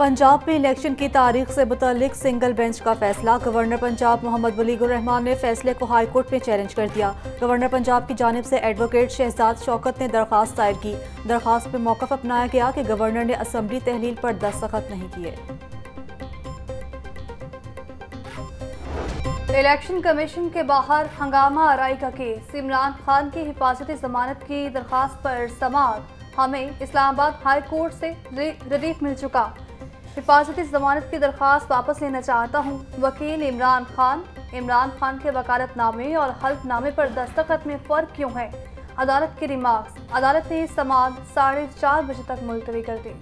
पंजाब में इलेक्शन की तारीख से मुतल्लिक सिंगल बेंच का फैसला। गवर्नर पंजाब मोहम्मद वलीद-उर-रहमान ने फैसले को हाई कोर्ट में चैलेंज कर दिया। गवर्नर पंजाब की जानिब से एडवोकेट शहजाद शौकत ने दरख्वास्त दायर की। दरख्वास्त पर मौकफ अपनाया गया कि गवर्नर ने असम्बली तहलील पर दस्तखत नहीं किए। इलेक्शन कमीशन के बाहर हंगामा आराई का केस, इमरान खान की हिफाजती जमानत की दरख्वास्त पर समाअत। हमें इस्लामाबाद हाई कोर्ट से रिलीफ मिल चुका, हिफाजती जमानत की दरख्वास्त वापस लेना चाहता हूं। वकील इमरान खान के वकालतनामे और हल्फनामे पर दस्तखत में फ़र्क क्यों है? अदालत के रिमार्क्स। अदालत ने समाअत 4:30 बजे तक मुलतवी कर दी।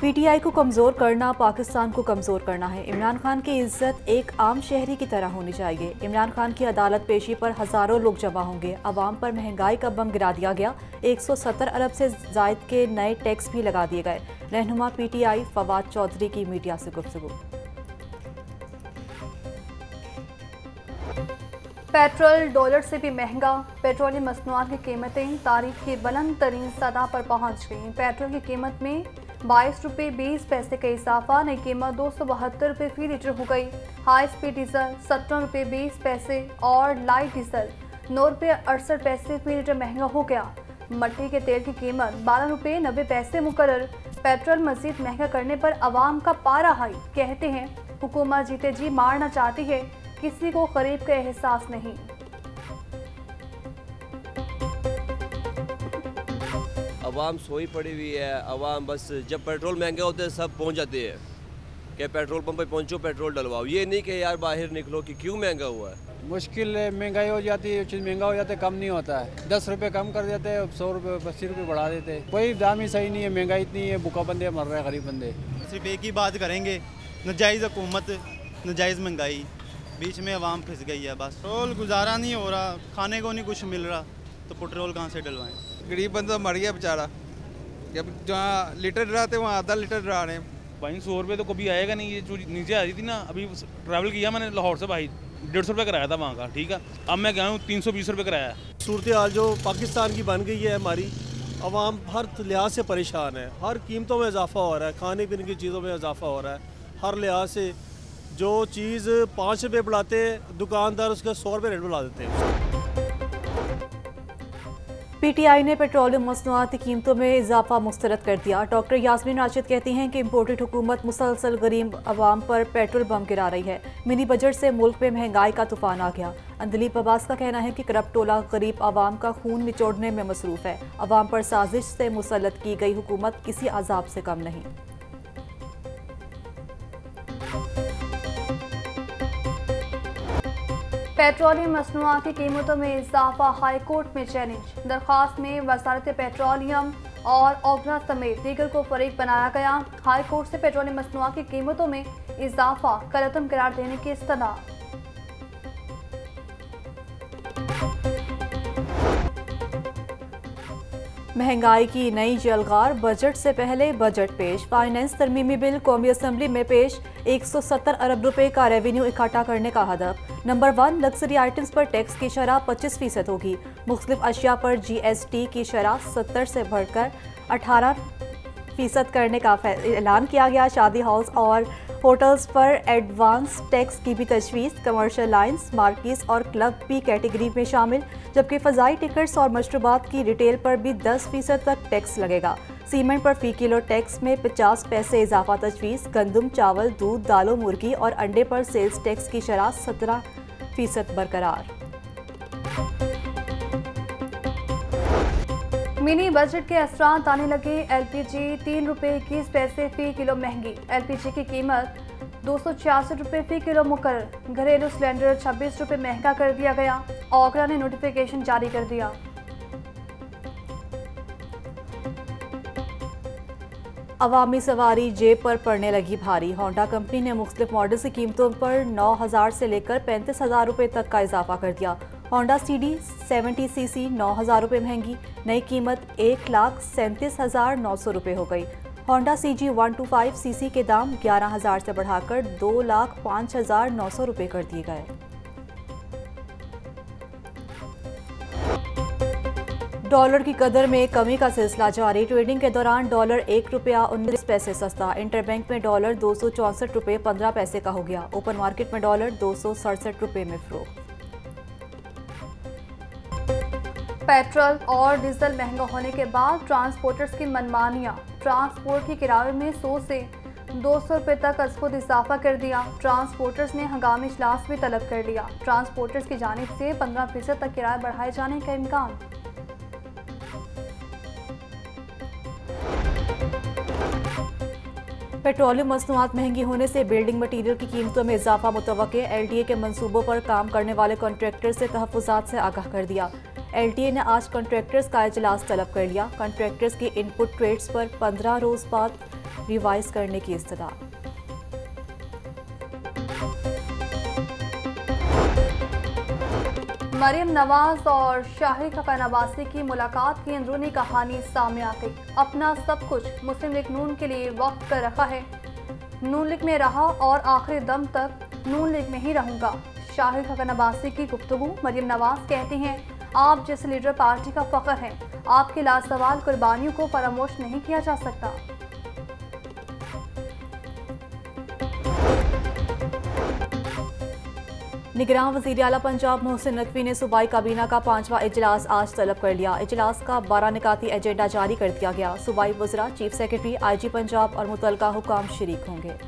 पीटीआई को कमज़ोर करना पाकिस्तान को कमज़ोर करना है। इमरान खान की इज्जत एक आम शहरी की तरह होनी चाहिए। इमरान खान की अदालत पेशी पर हज़ारों लोग जमा होंगे। आवाम पर महंगाई का बम गिरा दिया गया। 170 अरब से ज़ायद के नए टैक्स भी लगा दिए गए। रहनुमा पीटीआई फवाद चौधरी की मीडिया से गुफ्तगू। पेट्रोल डॉलर से भी महंगा, पेट्रोलियम मसनूआत की कीमतें तारीख की बुलंद तरीन सतह पर पहुँच गई। पेट्रोल की कीमत में 22 रुपये 20 पैसे का इजाफा, नई कीमत 272 रुपये फी लीटर हो गई। हाई स्पीड डीजल 57 रुपये 20 पैसे और लाइट डीजल 9 रुपये 68 पैसे फी लीटर महंगा हो गया। मट्टी के तेल की कीमत 12 रुपये 90 पैसे मुकरर। पेट्रोल मजीद महंगा करने पर आवाम का पारा हाई। कहते हैं हुकूमत जीते जी मारना चाहती है, किसी को गरीब का एहसास नहीं। आवाम सोई पड़ी हुई है। आवाम बस जब पेट्रोल महंगे होते हैं सब पहुंच जाते हैं कि पेट्रोल पंप पर पहुंचो, पेट्रोल डलवाओ। ये नहीं कि यार बाहर निकलो कि क्यों महंगा हुआ है। मुश्किल है, महंगाई हो जाती है, चीज़ महंगा हो जाता है, कम नहीं होता है। 10 रुपये कम कर देते हैं, 100 रुपये 80 रुपये बढ़ा देते हैं। कोई दाम ही सही नहीं है, महंगाई इतनी है, भूखा बंदे मर रहे हैं गरीब बंदे। सिर्फ एक ही बात करेंगे, नाजायज़ हुकूमत, नाजायज़ महंगाई, बीच में आवाम फंस गई है। बस पेट्रोल गुजारा नहीं हो रहा, खाने को नहीं कुछ मिल रहा, तो पेट्रोल कहाँ से डलवाएं? गरीब बंदा मर गया बेचारा। जब जहाँ लीटर डराते वहाँ आधा लीटर डरा रहे हैं। भाई 100 रुपये तो कभी आएगा नहीं। ये जो नीचे आ रही थी ना, अभी ट्रैवल किया मैंने लाहौर से, भाई 150 रुपये कराया था वहाँ का, ठीक है, अब मैं गया हूँ 320 रुपये कराया। सूरत हाल जो पाकिस्तान की बन गई है हमारी, आवाम हर लिहाज से परेशान है। हर कीमतों में इजाफा हो रहा है, खाने पीने की चीज़ों में इजाफा हो रहा है, हर लिहाज से। जो चीज़ 5 रुपये बढ़ाते हैं दुकानदार उसका 100 रुपये रेट बढ़ा देते हैं। पीटीआई ने पेट्रोलियम मसनूआत की कीमतों में इजाफा मुस्तरद कर दिया। डॉक्टर यास्मीन राशिद कहती हैं कि इम्पोर्टेड हुकूमत मुसलसल गरीब आवाम पर पेट्रोल बम गिरा रही है। मिनी बजट से मुल्क में महंगाई का तूफान आ गया। अंदलीब अब्बास का कहना है कि करप्ट टोला गरीब आवाम का खून निचोड़ने में मसरूफ है। आवाम पर साजिश से मुसलत की गई हुकूमत किसी अजाब से कम नहीं। पेट्रोलियम मसनूआत की कीमतों में इजाफा, हाई कोर्ट में चैलेंज। दरख्वास्त में वजारत पेट्रोलियम और ओघरा समेत दीगर को फरीक बनाया गया। हाई कोर्ट से पेट्रोलियम मसनूआत की कीमतों में इजाफा कलतम करार देने की इस्तनाह। महंगाई की नई जलगार, बजट से पहले बजट पेश। फाइनेंस तरमीमी बिल कौमी असम्बली में पेश। 170 अरब रुपए का रेवेन्यू इकट्ठा करने का हदफ। नंबर 1, लग्जरी आइटम्स पर टैक्स की शरह 25% होगी। मुख्तलिफ अशिया पर GST की शरह 70 से बढ़कर 18% करने का ऐलान किया गया। शादी हाउस और होटल्स पर एडवांस टैक्स की भी तजवीज़। कमर्शल लाइन्स, मार्किस और क्लब भी कैटेगरी में शामिल, जबकि फ़ज़ाई टिकट्स और मशरूबात की रिटेल पर भी 10% तक टैक्स लगेगा। सीमेंट पर फ़ी किलो टैक्स में 50 पैसे इजाफा तजवीज़। गंदम, चावल, दूध, दालों, मुर्गी और अंडे पर सेल्स टैक्स की शरह 17% बरकरार। मिनी बजट के असरात आने लगे। LPG 3 रुपये 21 पैसे फी किलो महंगी। LPG की कीमत 266 रुपये फी किलो मुकर्रर। घरेलू सिलेंडर 26 रुपये महंगा कर दिया गया। ओघरा ने नोटिफिकेशन जारी कर दिया। अवामी सवारी जेब पर पड़ने लगी भारी। होंडा कंपनी ने मुख्तलिफ मॉडल्स की कीमतों पर 9,000 से लेकर 35,000 रुपये तक का इजाफा कर दिया। होंडा CD 70cc 9,000 रुपये महंगी, नई कीमत 1,37,900 रुपये हो गई। होंडा CG 125cc के दाम 11,000 से बढ़ाकर 2,05,900 रुपये कर दिए गए। डॉलर की कदर में कमी का सिलसिला जारी। ट्रेडिंग के दौरान डॉलर 1 रुपया 19 पैसे सस्ता, इंटरबैंक में डॉलर 264 रुपये 15 पैसे का हो गया। ओपन मार्केट में डॉलर 267 रुपये में फरोख्त। पेट्रोल और डीजल महंगा होने के बाद ट्रांसपोर्टर्स की मनमानियां, ट्रांसपोर्ट के किराए में 100 से 200 रुपये तक अज़खुद इजाफा कर दिया। ट्रांसपोर्टर्स ने हंगामी इजलास भी तलब कर लिया। ट्रांसपोर्टर्स की जानिब से 15% तक किराया बढ़ाए जाने का इम्कान। पेट्रोलियम मसनूआत महंगी होने से बिल्डिंग मटीरियल की कीमतों में इजाफा मुतवक्के। एलडीए के मनसूबों पर काम करने वाले कॉन्ट्रैक्टर से तहफ़्फ़ुज़ात से आगाह कर दिया। एलटीए ने आज कॉन्ट्रैक्टर्स का इजलास तलब कर लिया। कॉन्ट्रैक्टर्स की इनपुट रेट्स पर 15 रोज बाद रिवाइज करने की इस्तदा। मरियम नवाज और शाहिद खकान अब्बासी की मुलाकात की अंदरूनी कहानी सामने आ गई। अपना सब कुछ मुस्लिम लीग नून के लिए वक्फ कर रखा है। नून लीग में रहा और आखिरी दम तक नून लीग में ही रहूंगा। शाहिद खकान अब्बासी की गुफ्तगू। मरियम नवाज कहती हैं, आप जैसे लीडर पार्टी का फख्र है। आपके लाजवाब कुर्बानियों को फरामोश नहीं किया जा सकता। निगरान वज़ीर आला पंजाब मोहसिन नकवी ने सूबाई काबीना का 5वां इजलास आज तलब कर लिया। इजलास का 12 निकाती एजेंडा जारी कर दिया गया। सूबाई वज़रा, चीफ सेक्रेटरी, IG पंजाब और मुतलका हुकाम शरीक होंगे।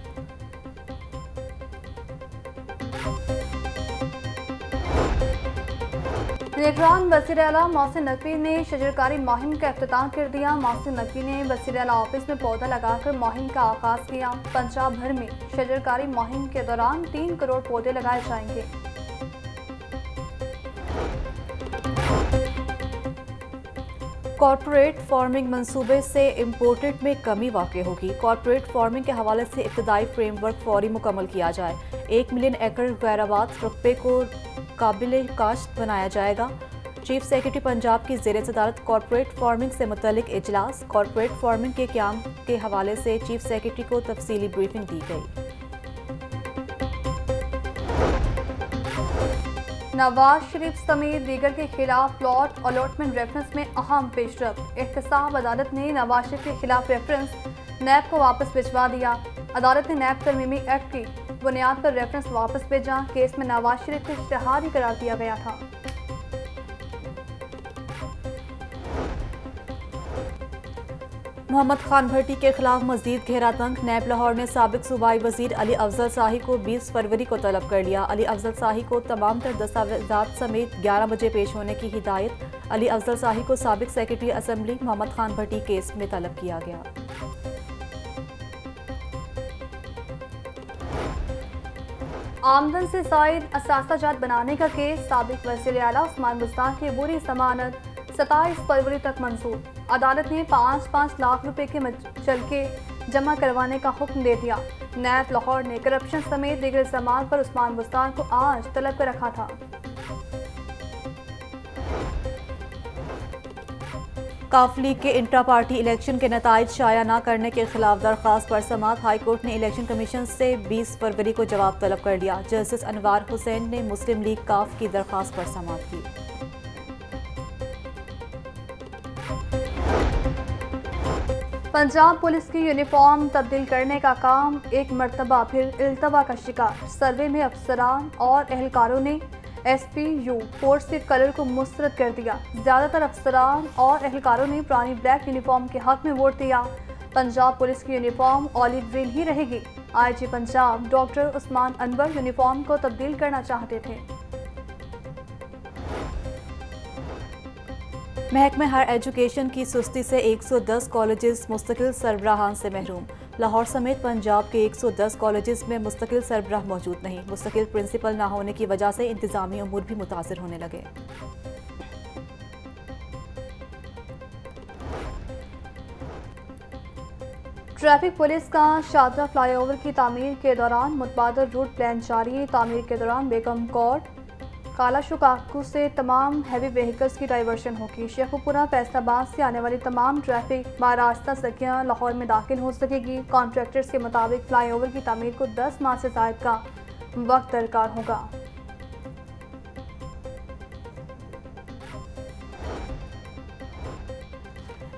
निगरान वज़ीर आला मोहसिन नकवी ने शजरकारी मुहिम का अख्तिताम कर दिया। मोहसिन नकवी ने वज़ीर आला ऑफिस में पौधा लगाकर मुहिम का आगाज किया। पंजाब भर में शजरकारी मुहिम के दौरान 3 करोड़ पौधे लगाए जाएंगे। कॉर्पोरेट फार्मिंग मंसूबे से इम्पोर्टेड में कमी वाक़ई होगी। कॉर्पोरेट फार्मिंग के हवाले से इब्तदाई फ्रेमवर्क फौरी मुकम्मल किया जाए। 1 मिलियन एकड़ गैराबाद रकबे को काबिल काश्त बनाया जाएगा। चीफ सेक्रेटरी पंजाब की ज़ेरे सदारत कॉर्पोरेट फार्मिंग से मुतलिक इजलास। कॉर्पोरेट फार्मिंग के क़याम के हवाले से चीफ सेक्रेटरी को तफसीली ब्रीफिंग दी गई। नवाज शरीफ समेत दीगर के खिलाफ प्लॉट अलॉटमेंट रेफरेंस में अहम पेशरफ। एहतसाब अदालत ने नवाज शरीफ के खिलाफ रेफरेंस नैब को वापस भिजवा दिया। अदालत ने नैब तरमीमी एक्ट की बुनियाद पर रेफरेंस वापस भेजा। केस में नवाज शरीफ को इश्तेहार ही करार दिया गया था। मोहम्मद खान भट्टी के खिलाफ मजीद घेरा तंग। नैब लाहौर ने साबिक सूबाई वजीर अली अफजल साही को 20 फरवरी को तलब कर लिया। अली अफजल साही को तमाम तर दस्तावेजात समेत 11 बजे पेश होने की हिदायत। अली अफजल साही को साबिक secretary assembly Mohammad Khan Bhatti case में तलब किया गया। आमदन से साइड असास्ताजात बनाने का केस साबिक वज़ीर आला उस्मान मुस्तान की बुरी जमानत 27 फरवरी तक मंजूर। अदालत ने 5-5 लाख रुपए के चलके जमा करवाने का हुक्म दे दिया। नैब लाहौर ने करप्शन समेत दीगर इल्जाम पर उस्मान मुस्तान को आज तलब कर रखा था। काफ लीग के इंट्रा पार्टी इलेक्शन के नताइज शाया न करने के खिलाफ दरख्वास्त पर समात। हाईकोर्ट ने इलेक्शन कमीशन से 20 फरवरी को जवाब तलब कर लिया। जस्टिस अनवार हुसैन ने मुस्लिम लीग काफ की दरख्वास्त पर समात की। पंजाब पुलिस की यूनिफॉर्म तब्दील करने का काम एक मरतबा फिर इल्तवा का शिकार। सर्वे में अफसरान और एहलकारों ने SPU फोर्स के कलर को मुस्तरद कर दिया। ज़्यादातर अफसरान और एहलकारों ने पुरानी ब्लैक यूनिफॉर्म के हक में वोट दिया। पंजाब पुलिस की यूनिफॉर्म ऑलिव ग्रीन ही रहेगी। IG Punjab doctor Usman Anwar uniform को तब्दील करना चाहते थे। महकमे हायर एजुकेशन की सुस्ती से 110 कॉलेजेस मुस्तकिल सरबराहान से महरूम। लाहौर समेत पंजाब के 110 कॉलेजेस में मुस्तकिल सरबराह मौजूद नहीं। मुस्तकिल प्रिंसिपल ना होने की वजह से इंतजामी उमूर भी मुतासर होने लगे। ट्रैफिक पुलिस का शादरा फ्लाईओवर की तामीर के दौरान मुतबादल रूट प्लान जारी। तामीर के दौरान बेगम कोट काला शुकाकू से तमाम हैवी व्हीकल्स की डाइवर्शन होगी। शेखुपुरा फैसलाबाद से आने वाली तमाम ट्रैफिक बारास्ता सकियाँ लाहौर में दाखिल हो सकेगी। कॉन्ट्रैक्टर्स के मुताबिक फ्लाईओवर की तामीर को 10 माह से ज़ायद का वक्त दरकार होगा।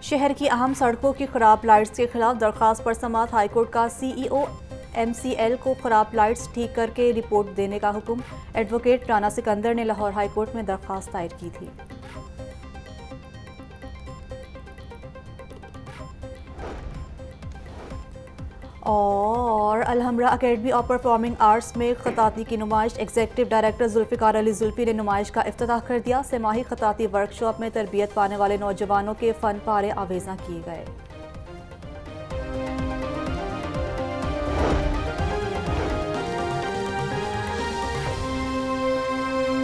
शहर की अहम सड़कों की खराब लाइट्स के खिलाफ दरख्वास्त पर समात, हाईकोर्ट का CEO MCL को खराब लाइट्स ठीक करके रिपोर्ट देने का हुक्म। एडवोकेट राना सिकंदर ने लाहौर हाईकोर्ट में दरख्वास्त दायर की थी। और Alhamra academy of performing arts में खताती की नुमाइश, एग्जीक्यूटिव डायरेक्टर जुल्फ़िकार अली जुल्फ़ी ने नुमाइश का इफ्तिताह कर दिया। 6 माही खताती वर्कशॉप में तरबियत पाने वाले नौजवानों के फ़न पारे आवेज़ा किए गए।